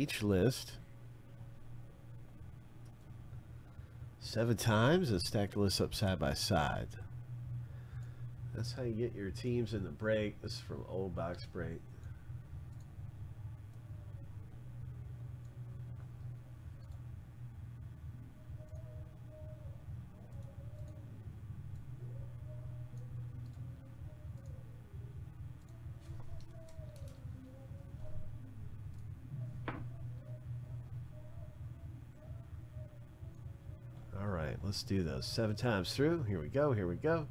each list 7 times and stack the list up side by side. That's how you get your teams in the break. This is from Old Box Break. Let's do those 7 times through. Here we go, here we go.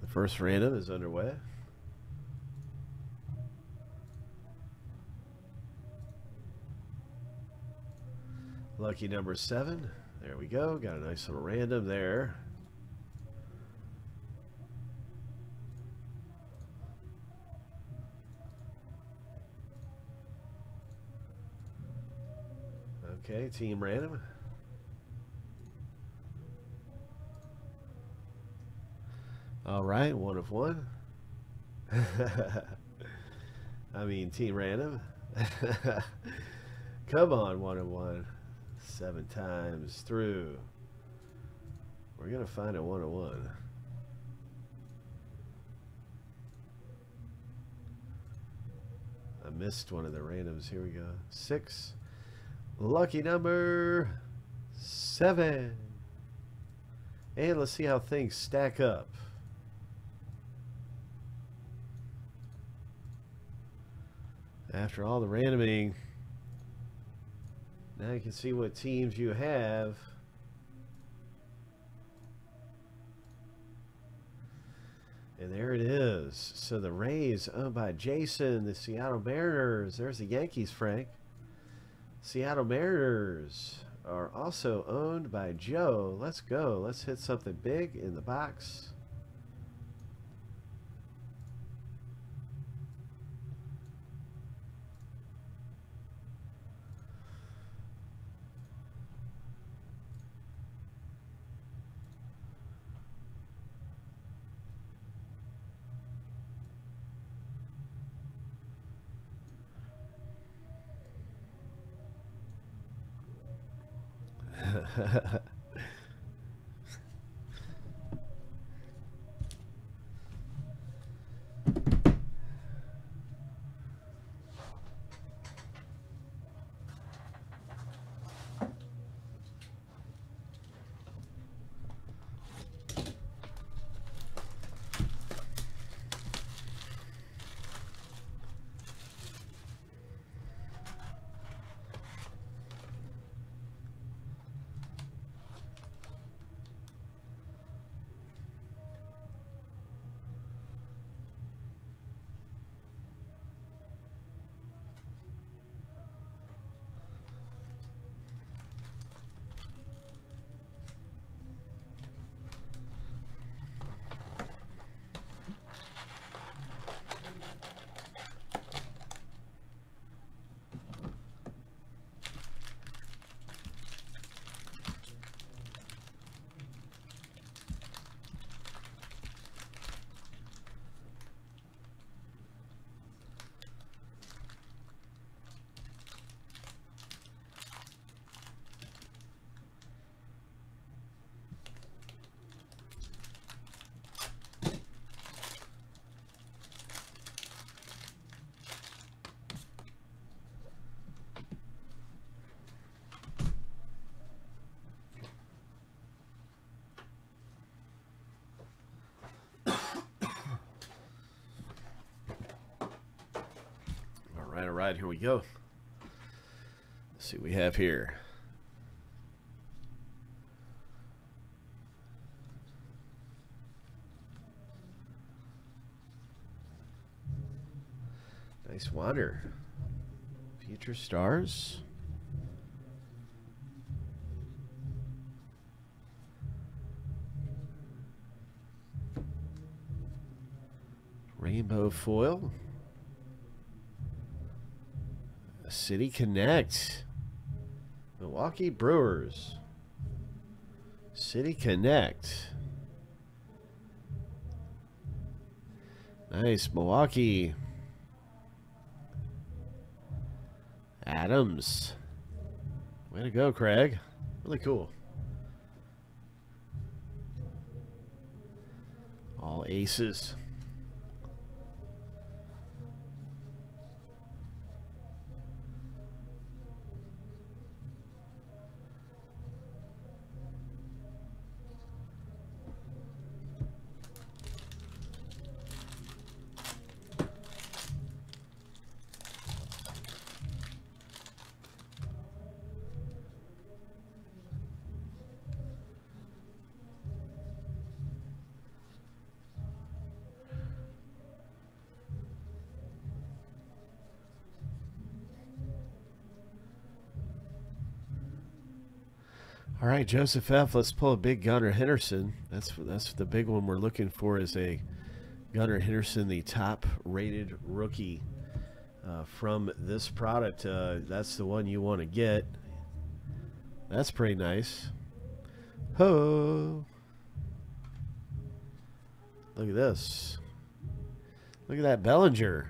The first random is underway. Lucky number 7. There we go. Got a nice little random there. Okay, team random. All right, 1 of 1. I mean, team random. Come on, 1 of 1. 7 times through. We're going to find a 1 of 1. I missed one of the randoms. Here we go. 6. Lucky number 7. And let's see how things stack up. After all the randoming, now you can see what teams you have. And there it is. So the Rays owned by Jason, the Seattle Mariners. There's the Yankees, Frank. Seattle Mariners are also owned by Joe. Let's go. Let's hit something big in the box. All right, here we go. Let's see what we have here. Nice wander. Future Stars. Rainbow foil. City Connect. Milwaukee Brewers. City Connect. Nice. Milwaukee. Adams. Way to go, Craig. Really cool. All aces. All right, Joseph F. Let's pull a big Gunnar Henderson. That's the big one we're looking for, is a Gunnar Henderson, the top-rated rookie from this product. That's the one you want to get. That's pretty nice. Ho! Look at this. Look at that Bellinger.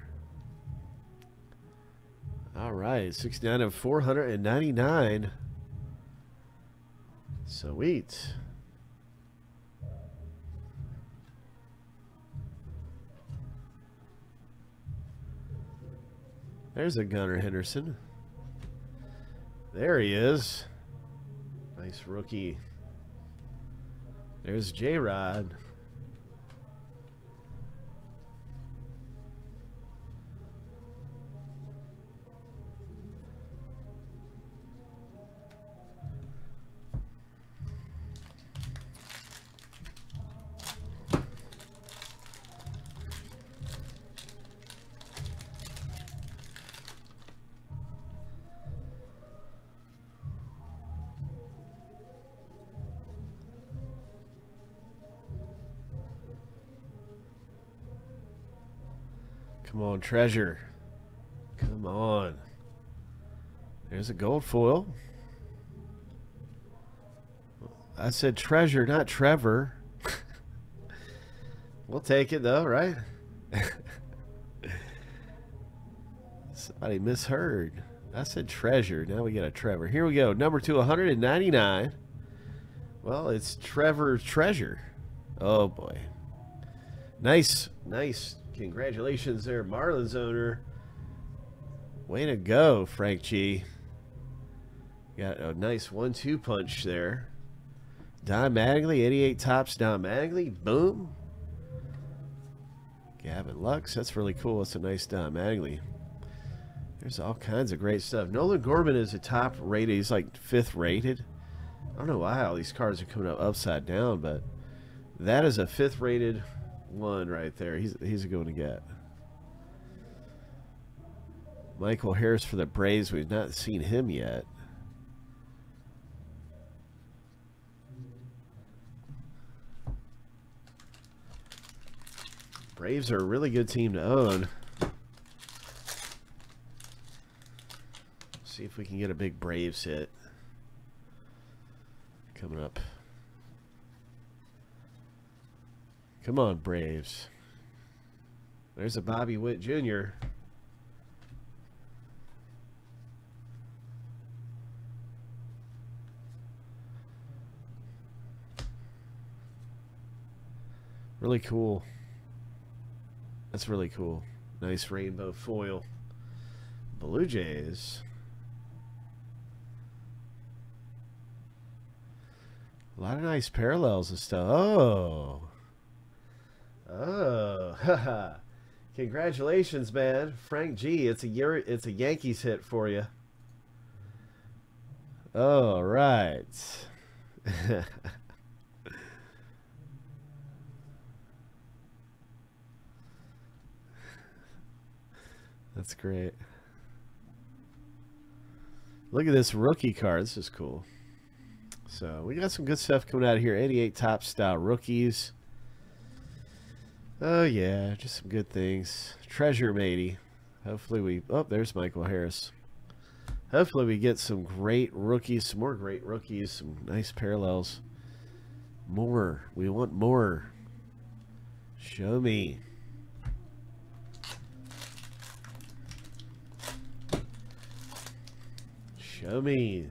All right, 69 of 499. Sweet. There's a Gunnar Henderson. There he is. Nice rookie. There's J-Rod. Come on, Treasure. Come on. There's a gold foil. I said Treasure, not Trevor. We'll take it, though, right? Somebody misheard. I said Treasure. Now we got a Trevor. Here we go. Number 299. Well, it's Trevor Treasure. Oh, boy. Nice. Nice. Congratulations there, Marlins owner. Way to go, Frank G. Got a nice 1-2 punch there. Don Mattingly, 88 tops, Don Mattingly. Boom. Gavin Lux, that's really cool. That's a nice Don Mattingly. There's all kinds of great stuff. Nolan Gorman is a top rated. He's like 5th rated. I don't know why all these cards are coming up upside down, but that is a 5th rated one right there. He's going to get Michael Harris for the Braves. We've not seen him yet. Braves are a really good team to own. See if we can get a big Braves hit coming up. Come on, Braves. There's a Bobby Witt Jr. Really cool. That's really cool. Nice rainbow foil. Blue Jays. A lot of nice parallels and stuff. Oh. Oh, haha. Congratulations, man. Frank G, it's a Yankees hit for you. All right. That's great. Look at this rookie card. This is cool. So we got some good stuff coming out of here. 88 top style rookies. Oh, yeah, just some good things. Treasure, matey. Hopefully we... Oh, there's Michael Harris. Hopefully we get some great rookies, some more great rookies, some nice parallels. More. We want more. Show me. Show me.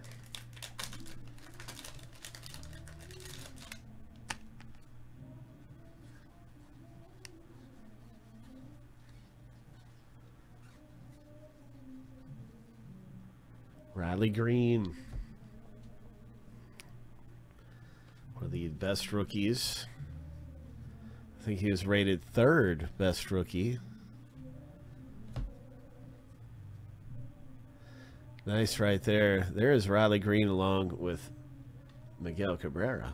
Riley Green. One of the best rookies. I think he was rated third best rookie. Nice right there. There is Riley Green along with Miguel Cabrera.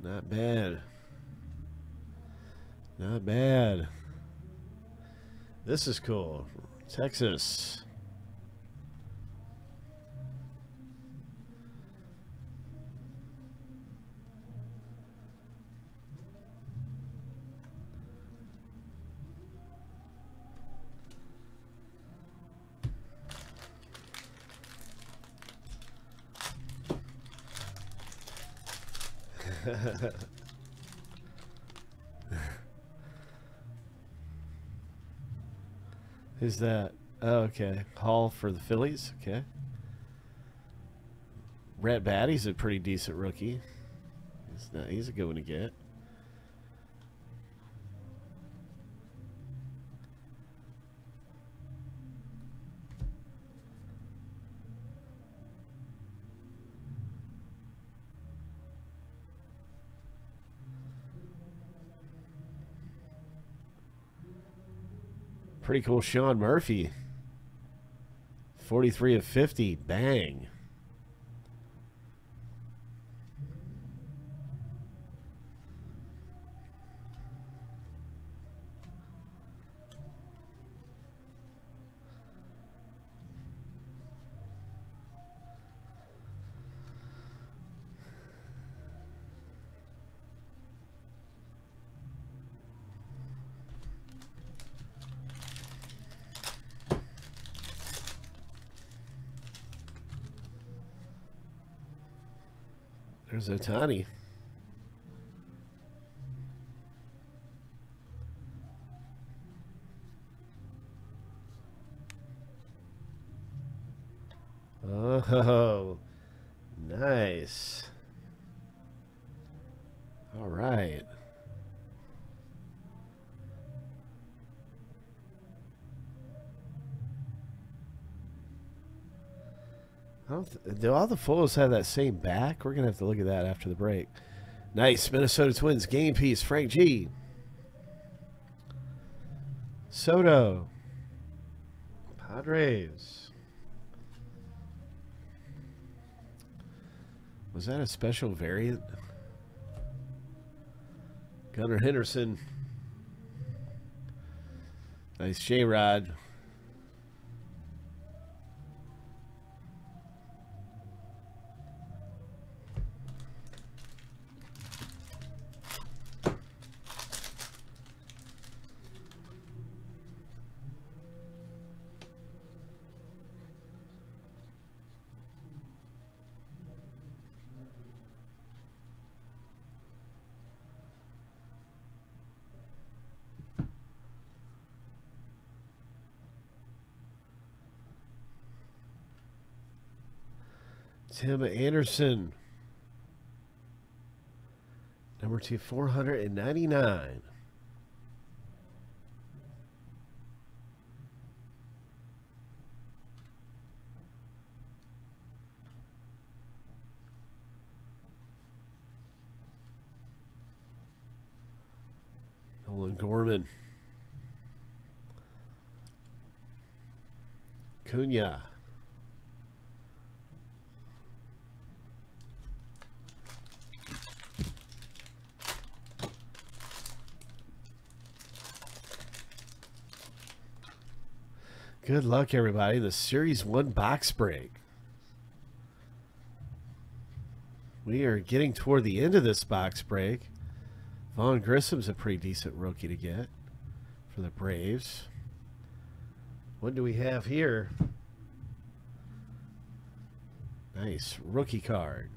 Not bad. Not bad. This is cool. Texas. Who's that? Oh, okay. Hall for the Phillies. Okay. Brett Batty's a pretty decent rookie. He's a good one to get. Pretty cool. Sean Murphy, 43 of 50. Bang. There's Otani. Oh, nice. All right. Do all the foils have that same back? We're going to have to look at that after the break. Nice. Minnesota Twins game piece. Frank G. Soto. Padres. Was that a special variant? Gunnar Henderson. Nice J-Rod. Tim Anderson, number 2/499. Nolan Gorman, Cunha. Good luck, everybody. The Series 1 box break. We are getting toward the end of this box break. Vaughn Grissom's a pretty decent rookie to get for the Braves. What do we have here? Nice rookie card.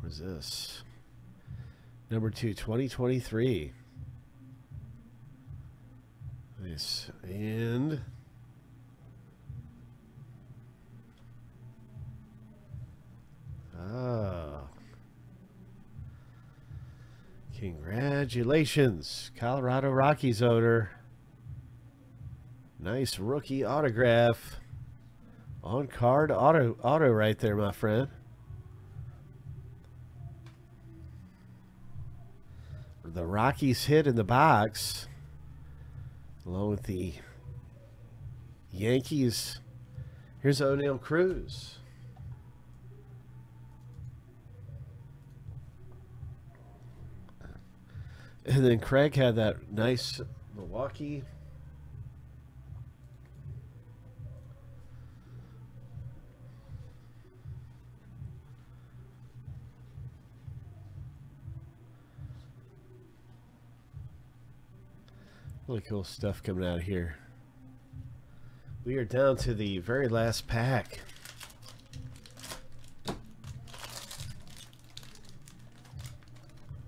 What is this? Number 2, 2023. Nice. And Congratulations, Colorado Rockies owner. Nice rookie autograph. On card auto right there, my friend. The Rockies hit in the box, along with the Yankees. Here's O'Neill Cruz. And then Craig had that nice Milwaukee. Really cool stuff coming out of here. We are down to the very last pack.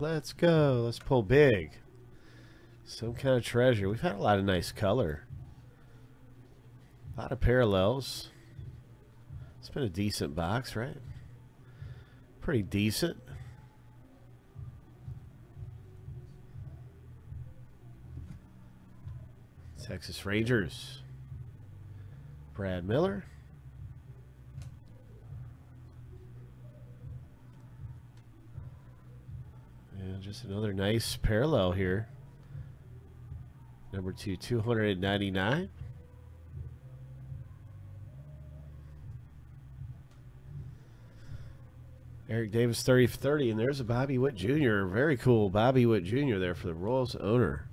Let's go. Let's pull big. Some kind of treasure. We've had a lot of nice color. A lot of parallels. It's been a decent box, right? Pretty decent. Texas Rangers, Brad Miller. And just another nice parallel here. Number 2/299. Eric Davis, 30/30. And there's a Bobby Witt Jr. Very cool Bobby Witt Jr. there for the Royals owner.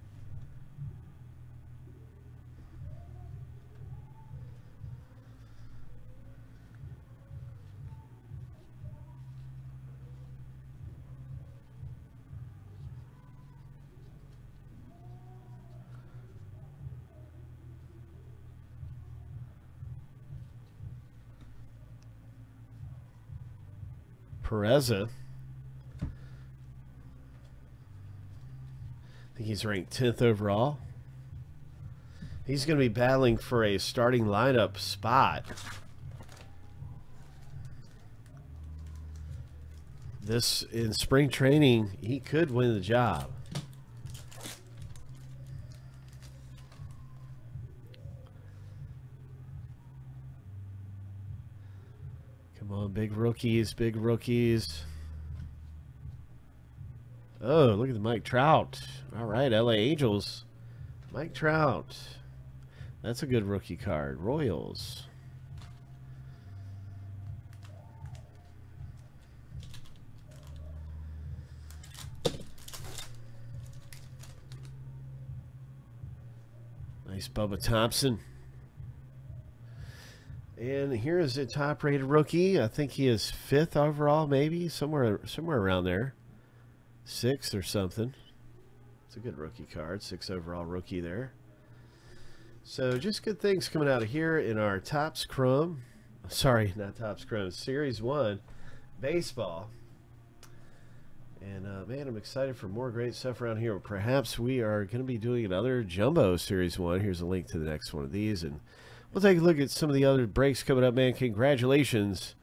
Perez. I think he's ranked 10th overall. He's going to be battling for a starting lineup spot this in spring training. He could win the job. Big rookies, big rookies. Oh, look at the Mike Trout. All right, LA Angels. Mike Trout. That's a good rookie card. Royals. Nice Bubba Thompson. And here is the top-rated rookie. I think he is 5th overall, maybe somewhere around there, 6th or something. It's a good rookie card, 6th overall rookie there. So just good things coming out of here in our Topps Chrome. Sorry, not Topps Chrome. Series 1 baseball. And man, I'm excited for more great stuff around here. Perhaps we are going to be doing another Jumbo Series 1. Here's a link to the next one of these. And we'll take a look at some of the other breaks coming up, man. Congratulations